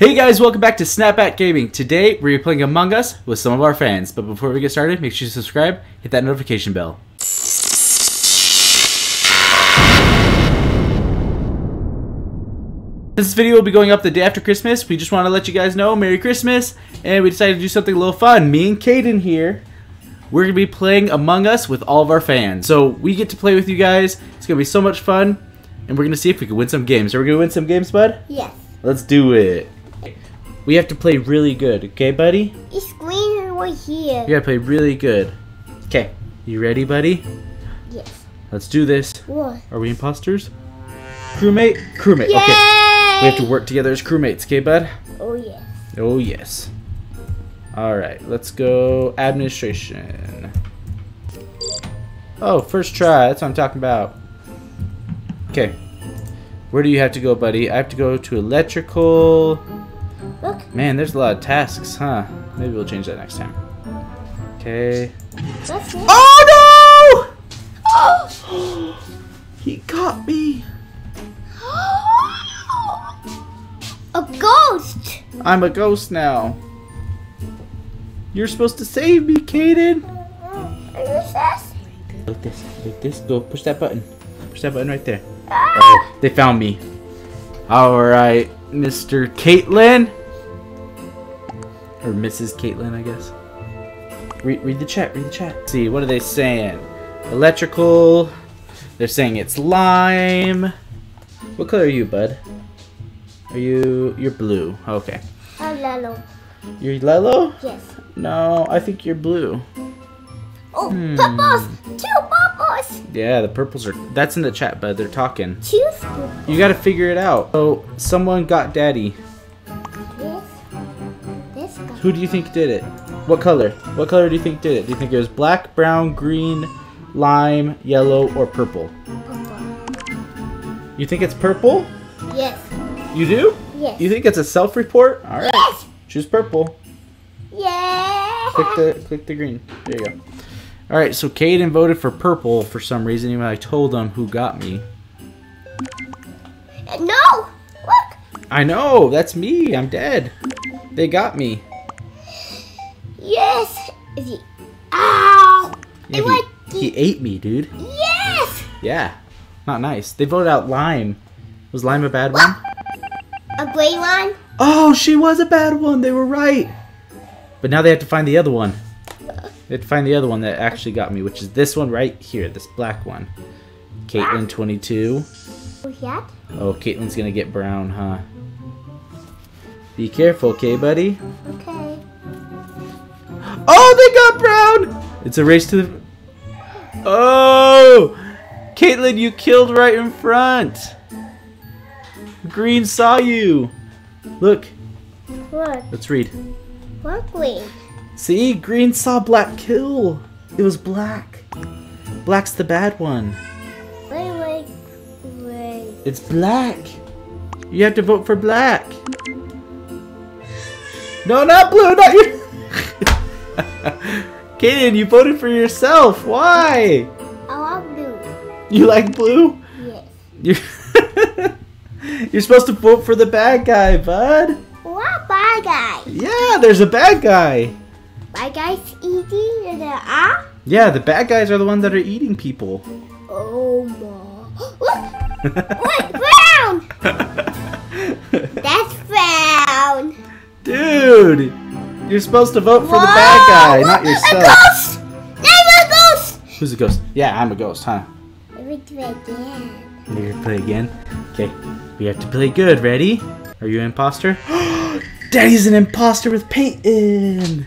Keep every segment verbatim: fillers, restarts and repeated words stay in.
Hey guys, welcome back to Snapback Gaming. Today we're playing Among Us with some of our fans. But before we get started, make sure you subscribe, hit that notification bell. This video will be going up the day after Christmas. We just want to let you guys know Merry Christmas, and we decided to do something a little fun. Me and Kayden here, we're going to be playing Among Us with all of our fans. So we get to play with you guys. It's going to be so much fun, and we're going to see if we can win some games. Are we going to win some games, bud? Yes. Let's do it. We have to play really good, okay, buddy? It's green and we're here. You gotta play really good. Okay. You ready, buddy? Yes. Let's do this. What? Are we imposters? Crewmate? Crewmate. Yay! Okay. We have to work together as crewmates, okay, bud? Oh, yes. Oh, yes. Alright, let's go administration. Oh, first try. That's what I'm talking about. Okay. Where do you have to go, buddy? I have to go to electrical. Look. Man, there's a lot of tasks, huh? Maybe we'll change that next time. Okay. That's it. Oh no! Oh! He got me. A ghost. I'm a ghost now. You're supposed to save me, Kayden. Are you sus? Like this. Like this. Go push that button. Push that button right there. Oh, they found me. Alright, Mister Caitlin. Or Missus Caitlin, I guess. Read, read the chat, read the chat. Let's see, what are they saying? Electrical. They're saying it's lime. What color are you, bud? Are you... You're blue. Okay. I'm yellow. You're yellow? Yes. No, I think you're blue. Oh, hmm. Purples! Two purples! Yeah, the purples are... That's in the chat, bud. They're talking. Two purples. You gotta figure it out. Oh, someone got daddy. This... This guy. Who do you think did it? What color? What color do you think did it? Do you think it was black, brown, green, lime, yellow, or purple? Purple. You think it's purple? Yes. You do? Yes. You think it's a self-report? Alright. Yes! Choose purple. Yeah! Click the, click the green. There you go. Alright, so Kayden voted for purple for some reason, even though I told him who got me. No! Look! I know! That's me! I'm dead! They got me. Yes! He, ow! Yeah, he, he, he ate me, dude. Yes! Yeah. Not nice. They voted out lime. Was lime a bad one? A gray one? Oh, she was a bad one! They were right! But now they have to find the other one. They have to find the other one that actually got me, which is this one right here, this black one. Caitlin, twenty-two. Yeah. Oh, Caitlin's gonna get brown, huh? Be careful, okay, buddy? Okay. Oh, they got brown! It's a race to the... Oh! Caitlin, you killed right in front! Green saw you! Look. What? Let's read. What green? See, green saw black kill. It was black. Black's the bad one. Wait, wait, wait. It's black. You have to vote for black. No, not blue, not you. Kayden, you voted for yourself. Why? I like blue. You like blue? Yes. You're, You're supposed to vote for the bad guy, bud. What bad guy? Yeah, there's a bad guy. Bad guys eating the ah? Yeah, the bad guys are the ones that are eating people. Oh my! Look! Look, brown. That's brown. Dude, you're supposed to vote for Whoa, the bad guy, not yourself. A ghost! I'm a ghost. Who's a ghost? Yeah, I'm a ghost, huh? Let me play again. You're gonna play again? Okay, we have to play good. Ready? Are you an imposter? Daddy's an imposter with Peyton.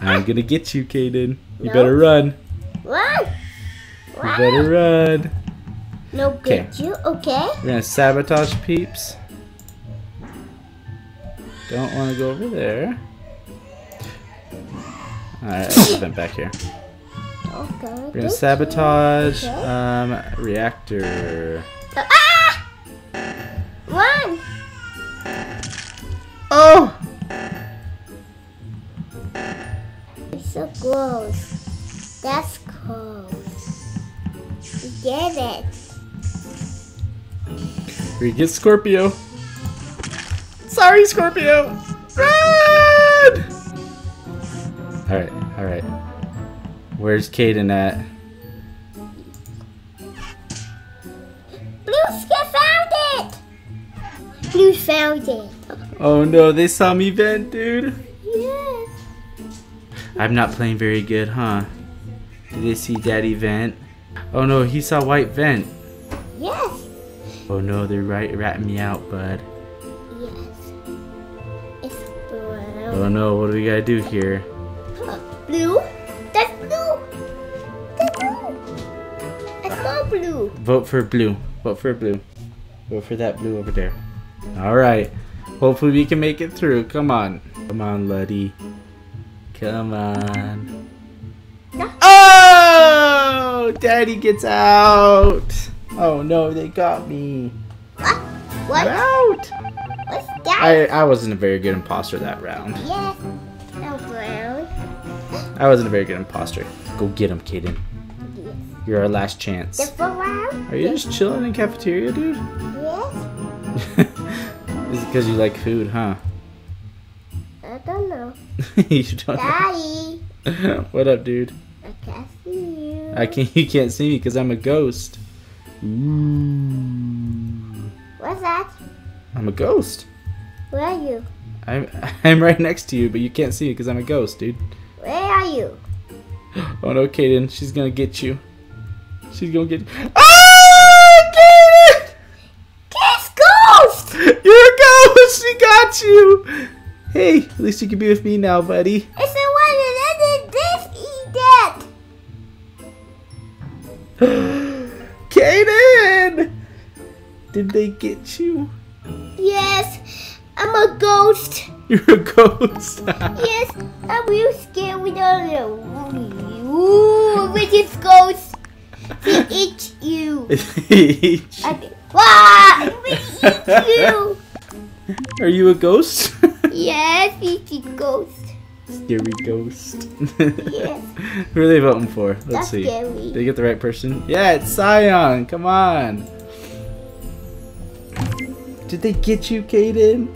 I'm gonna get you, Kayden. You nope. better run. Run! You run. better run. No, get you, okay? We're gonna sabotage peeps. Don't wanna go over there. Alright, I'll vent back here. Okay, We're gonna sabotage okay. um, reactor. Ah! Run! Oh! So close. That's close. We get it. We get Scorpio. So sorry, Scorpio. Run! Alright, alright. Where's Kayden at? You found it. Oh no, they saw me vent, dude. Yes. I'm not playing very good, huh? Did they see Daddy vent? Oh no, he saw White vent. Yes. Oh no, they're right ratting me out, bud. Yes. It's blue. Oh no, what do we gotta do here? Blue? That's blue. That's blue. That's not blue. Vote for blue. Vote for blue. Vote for that blue over there. Alright, hopefully we can make it through. Come on. Come on, Luddy. Come on. No. Oh! Daddy gets out! Oh no, they got me. What? What? Out! What's that? I, I wasn't a very good imposter that round. Yeah. No, bro. I wasn't a very good imposter. Go get him, Kayden. Yes. You're our last chance. Yes, are you yes. just chilling in the cafeteria, dude? Yes. Is it because you like food, huh? I don't know. You don't Daddy. Know. What up, dude? I can't see you. I can't. You can't see me because I'm a ghost. Ooh. What's that? I'm a ghost. Where are you? I'm I'm right next to you, but you can't see me because I'm a ghost, dude. Where are you? Oh no, Kayden, she's gonna get you. She's gonna get. Ah! You. Hey, at least you can be with me now, buddy. It's the one that did this, eat that. Kayden! Did they get you? Yes, I'm a ghost. You're a ghost? Yes, I'm real scared without you. Witches ghosts. They eat you. They eat you. I, ah, they eat you. Are you a ghost? Yes, he's a ghost. Scary ghost. Yes. Who are they voting for? Let's That's see. Scary. Did they get the right person? Yeah, it's Scion. Come on. Did they get you, Kayden?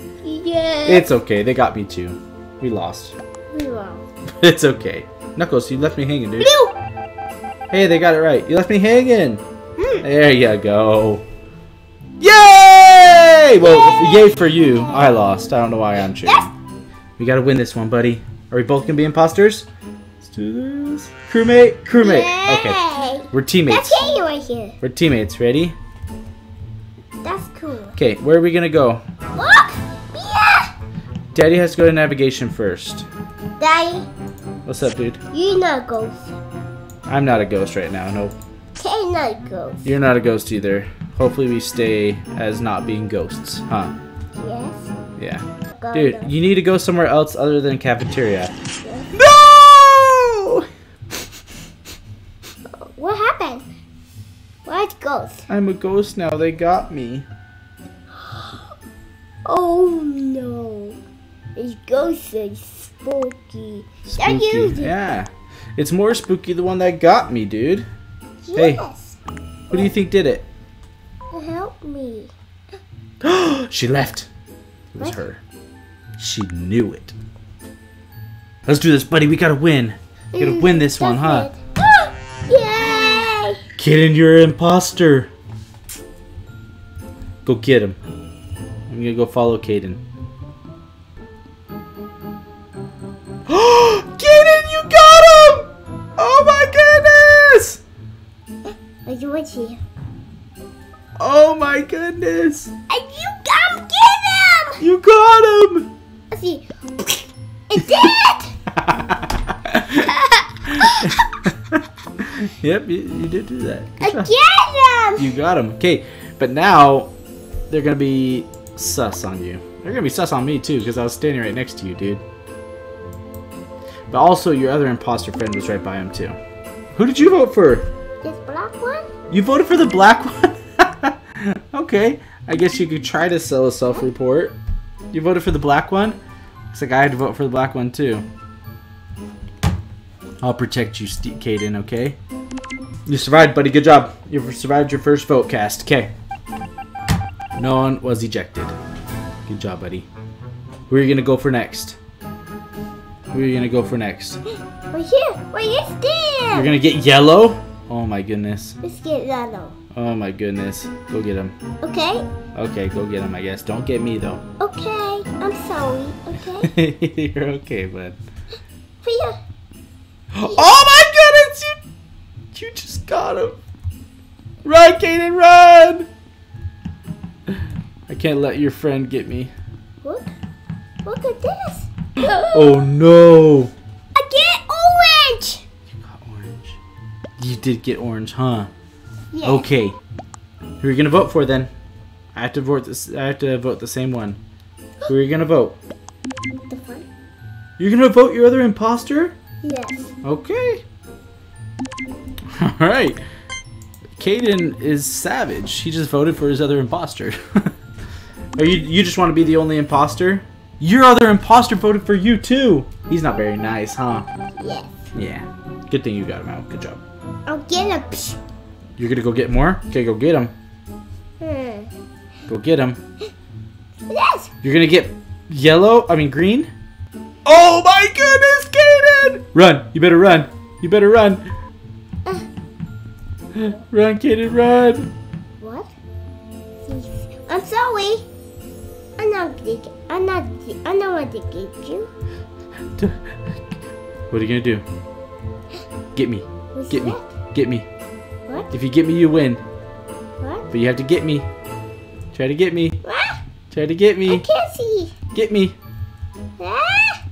Yes. It's okay. They got me too. We lost. We lost. It's okay. Knuckles, you left me hanging, dude. Blue. Hey, they got it right. You left me hanging. Mm. There you go. Yay! Well, yay, yay for you. I lost. I don't know why I'm cheating. Yes. We gotta win this one, buddy. Are we both gonna be imposters? Let's do this. Crewmate, crewmate. Yay. Okay. We're teammates. That's you right here. We're teammates. Ready? That's cool. Okay, where are we gonna go? Look! Yeah! Daddy has to go to navigation first. Daddy. What's up, dude? You're not a ghost. I'm not a ghost right now, nope. You're not a ghost. You're not a ghost either. Hopefully we stay as not being ghosts, huh? Yes. Yeah. Dude, you need to go somewhere else other than cafeteria. No! What happened? Where's ghost? I'm a ghost now. They got me. Oh no! These ghosts are spooky. Spooky. Yeah. It's more spooky the one that got me, dude. Yes. Hey, who do you think did it? Help me. She left. It was what? Her. She knew it. Let's do this, buddy. We gotta win. We gotta mm, win this one, huh? Yay! Kayden, you're an imposter. Go get him. I'm gonna go follow Kayden. Kayden, you got him! Oh my goodness! What's what's here? Oh my goodness! And you got him! Get him! You got him! Let's see. It's it! Yep, you, you did do that. I get him! You got him. Okay, but now they're gonna be sus on you. They're gonna be sus on me too, because I was standing right next to you, dude. But also, your other imposter friend was right by him too. Who did you vote for? This black one? You voted for the black one? Okay, I guess you could try to sell a self-report. You voted for the black one? Looks like I had to vote for the black one too. I'll protect you, Kayden, okay? You survived, buddy. Good job. You survived your first vote cast. Okay. No one was ejected. Good job, buddy. Where are you gonna go for next? Where are you gonna go for next? We're here. We're here still. You're gonna get yellow? Oh my goodness. Let's get yellow. Oh my goodness. Go get him. Okay. Okay, go get him, I guess. Don't get me though. Okay. I'm sorry. Okay. You're okay, bud. Here. Oh my goodness! You, you just got him. Run, Kayden, run! I can't let your friend get me. Look. Look at this. Oh no. I get orange. You got orange. You did get orange, huh? Yeah. Okay. Who are you gonna vote for then? I have to vote this. I have to vote the same one. Who are you gonna vote? The one. You're gonna vote your other imposter? Yes. Okay. All right. Kayden is savage. He just voted for his other imposter. Are you? You just want to be the only imposter? Your other imposter voted for you too. He's not very nice, huh? Yes. Yeah. Good thing you got him out. Good job. I'll get him. You're gonna go get more? Okay, go get him. Hmm. Go get him. Yes. You're gonna get yellow. I mean green. Oh my goodness, Kayden! Run! You better run! You better run! Uh, run, Kayden, run! What? I'm sorry. I'm not. I'm not. I don't want to get you. What are you gonna do? Get me! What's get that? me! Get me! What? If you get me, you win. What? But you have to get me. Try to get me. What? Try to get me. I can't see. Get me. Ah,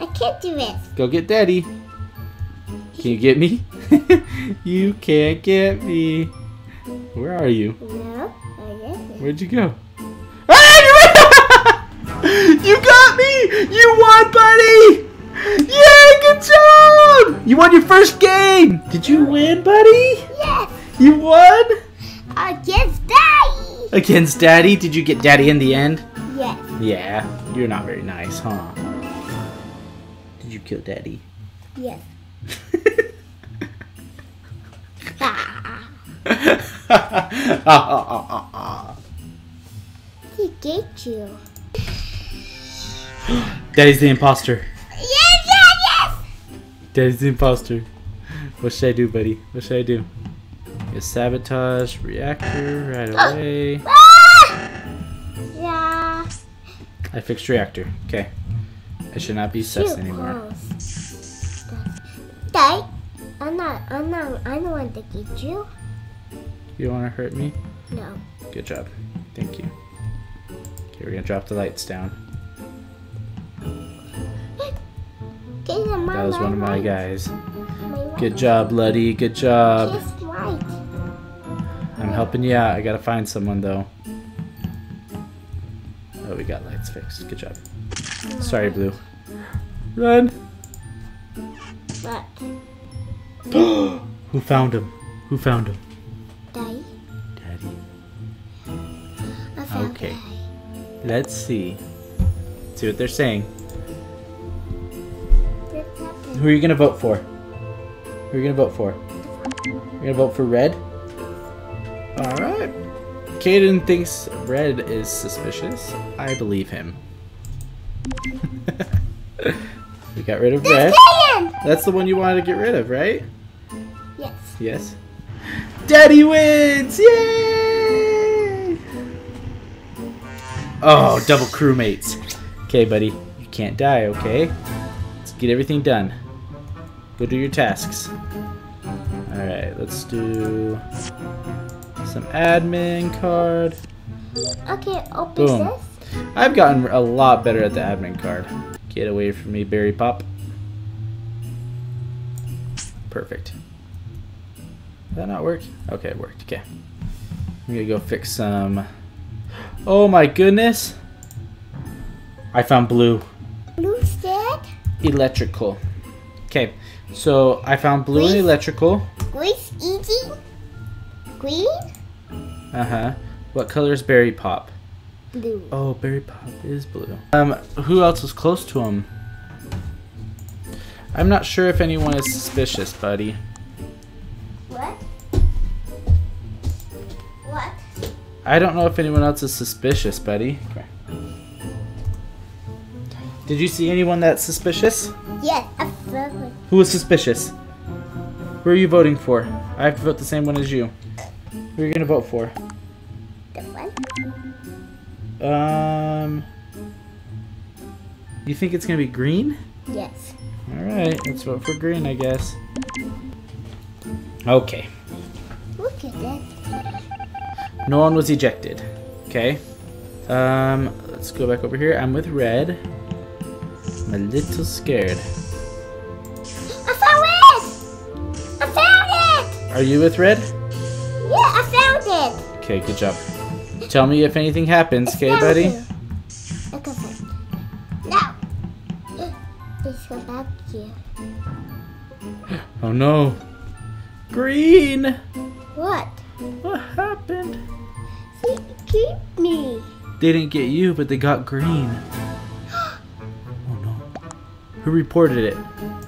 I can't do it. Go get Daddy. Can you get me? You can't get me. Where are you? No, I didn't. Where'd you go? You got me! You won, buddy! Yeah, good job! You won your first game! Did you win, buddy? Yes! You won? Against Daddy! Against Daddy? Did you get Daddy in the end? Yes. Yeah. You're not very nice, huh? Did you kill Daddy? Yes. Ah. ah, ah, ah, ah. He gave you. Daddy's the imposter. Yes, yes, yes! Daddy's the imposter. What should I do, buddy? What should I do? Get sabotage reactor right away. Yeah. I fixed reactor. Okay. I should not be sus anymore. Dad, I'm not, I'm not, I don't want to get you. You don't want to hurt me? No. Good job. Thank you. Okay, we're going to drop the lights down. That was one of my guys. Good job, Luddy. Good job. I'm helping you out. I got to find someone, though. Oh, we got lights fixed. Good job. Sorry, Blue. Run! What? Who found him? Who found him? Daddy. Daddy. Okay. Daddy. Let's see. Let's see what they're saying. Who are you gonna vote for? Who are you gonna vote for? You're gonna vote for red? Alright. Kayden thinks red is suspicious. I believe him. We got rid of red. That's the one you wanted to get rid of, right? Yes. Yes. Daddy wins! Yay! Oh, double crewmates. Okay, buddy. You can't die, okay? Let's get everything done. Go do your tasks. Alright, let's do some admin card. Okay, open Boom. this. I've gotten a lot better at the admin card. Get away from me, Berry Pop. Perfect. Did that not work? Okay, it worked. Okay. I'm gonna go fix some. Oh my goodness! I found blue. Blue's dead? Electrical. Okay, so I found blue Grease. and electrical. Grease easy? Green? Uh-huh. What color is Berry Pop? Blue. Oh, Berry Pop is blue. Um, who else was close to him? I'm not sure if anyone is suspicious, buddy. What? What? I don't know if anyone else is suspicious, buddy. Okay. Did you see anyone that's suspicious? Yes, absolutely. Who was suspicious? Who are you voting for? I have to vote the same one as you. Who are you gonna vote for? The one. Um. You think it's gonna be green? Yes. All right, let's vote for green, I guess. Okay. Look at that. No one was ejected. Okay. Um. Let's go back over here. I'm with red. I'm a little scared. Are you with red? Yeah, I found it! Okay, good job. Tell me if anything happens, okay, buddy? Okay, fine. Now, let's go back here. Oh no! Green! What? What happened? They got me. They didn't get you, but they got green. Oh no. Who reported it?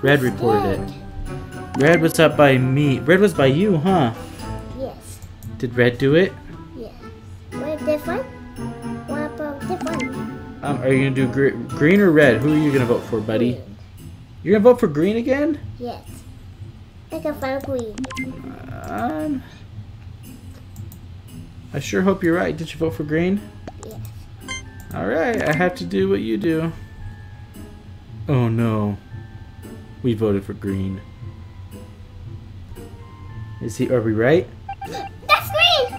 Red reported it. Red was up by me. Red was by you, huh? Yes. Did Red do it? Yes. What different? What about different? Um, are you gonna do gr green or red? Who are you gonna vote for, buddy? Green. You're gonna vote for green again? Yes. I can find green. Um. I sure hope you're right. Did you vote for green? Yes. All right. I have to do what you do. Oh no. We voted for green. Is he, are we right? That's green!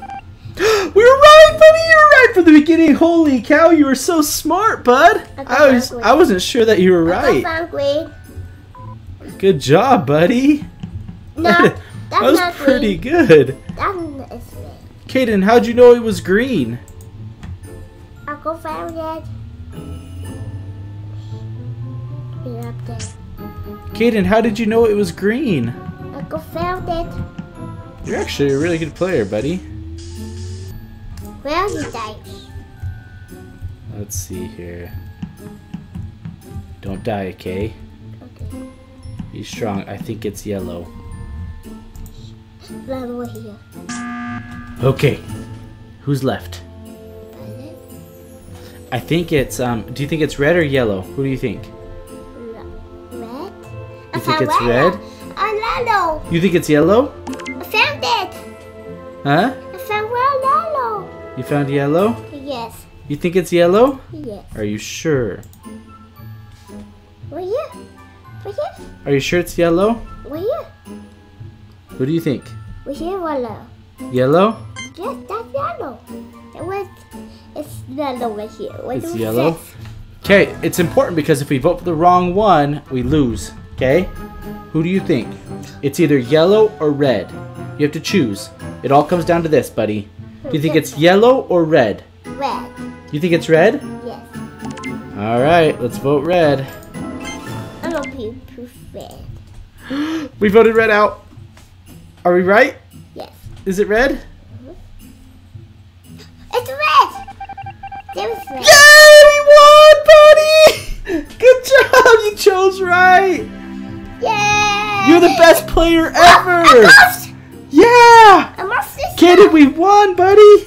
We were right, buddy! You were right from the beginning! Holy cow, you were so smart, bud! I, I, was, I wasn't sure that you were right. I green. Good job, buddy! No, that's that was not pretty green. Good. That is green. Kayden, how'd you know it was green? Uncle found it. You're up there. Kayden, how did you know it was green? Uncle found it. You're actually a really good player, buddy. Well, you die. Let's see here. Don't die, okay? Okay. Be strong. I think it's yellow. Right over here. Okay. Who's left? Violet. I think it's um. Do you think it's red or yellow? Who do you think? Red. You think it's red? Yellow. You think it's yellow? I found it! Huh? I found yellow! You found yellow? Yes. You think it's yellow? Yes. Are you sure? Were you? Were you? Are you sure it's yellow? Were you? Who do you think? Were you yellow? Yellow? Yes, that's yellow. It was, it's yellow right here. What it's yellow? Okay, it's important because if we vote for the wrong one, we lose. Okay? Who do you think? It's either yellow or red. You have to choose. It all comes down to this, buddy. Do you think it's yellow or red? Red. You think it's red? Yes. All right, let's vote red. I don't think it's red. We voted red out. Are we right? Yes. Is it red? Mm-hmm. It's red. It was red. Yay! We won, buddy. Good job. You chose right. Yay! You're the best player ever. Oh, I lost. Yeah! Kayden, we won, buddy!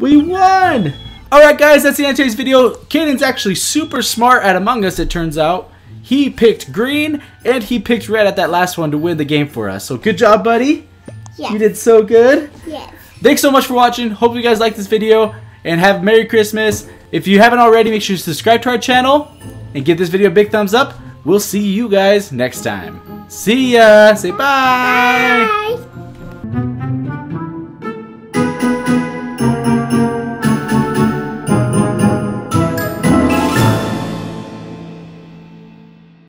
We won! Alright, guys, that's the end of today's video. Kayden's actually super smart at Among Us, it turns out. He picked green, and he picked red at that last one to win the game for us. So good job, buddy. Yes. You did so good. Yes. Thanks so much for watching. Hope you guys liked this video, and have a Merry Christmas. If you haven't already, make sure to subscribe to our channel, and give this video a big thumbs up. We'll see you guys next time. See ya! Say bye! Bye!